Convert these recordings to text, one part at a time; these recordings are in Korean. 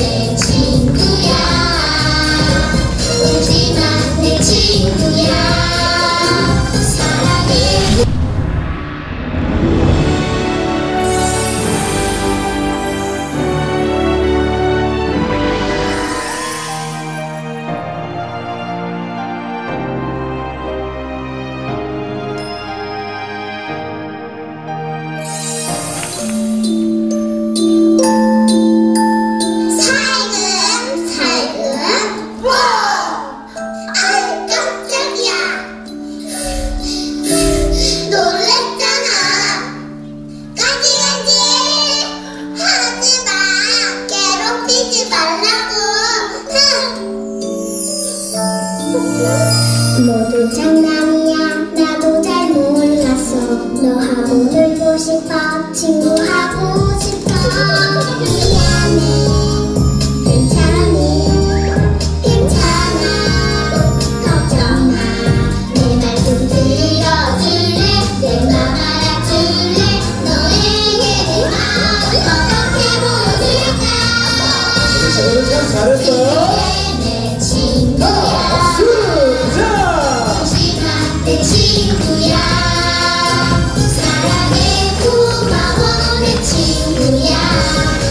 내 친구야. 울지마 내 친구야. 사랑해. 너도 장난이야. 나도 잘 몰랐어. 너하고 놀고 싶어. 친구하고 싶어. 미안해. 괜찮아. 괜찮아. 걱정 마. 내 말 좀 들어줄래? 내 맘 알아줄래? 너에게 내 마음 어떻게 보여줄까? 잘했어. 내 친구야. 사랑해. 고마워 내 친구야.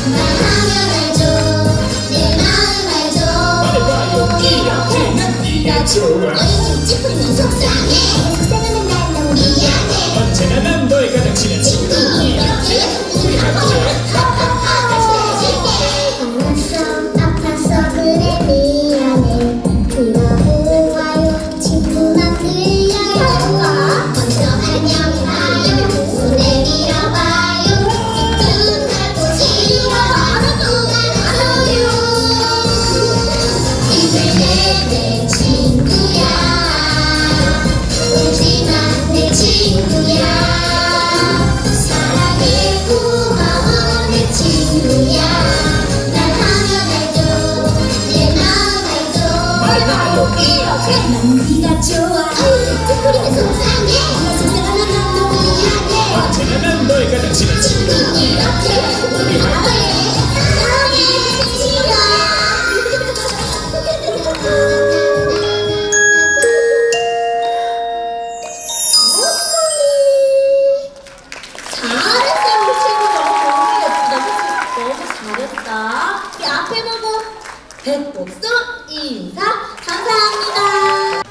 말하면 알죠. 내 마음 알죠. 이렇게 나 좋아해. 찌푸리면 속상해. 속상하면 난 너무 미안해. 언제나 난 너의 가장 친한 친구. 이렇게 우리 함께 다시 해줄게. 알았어. 아팠어. 그래 미안해. 그러고 와요 친구가 그래. 내 친구야. 울지마 내 친구야. 사랑해. 고마워 내 친구야. 날 하면 알죠. 내 마음 알죠. 말도 이렇게 난 네가 좋아. 찌푸리면 속상해. 속상하면 난 너무 미안해. 언제나 난 너의 가장 친한 친구. 이렇게 우리 함께 앞에 보고 백복수 인사 감사합니다.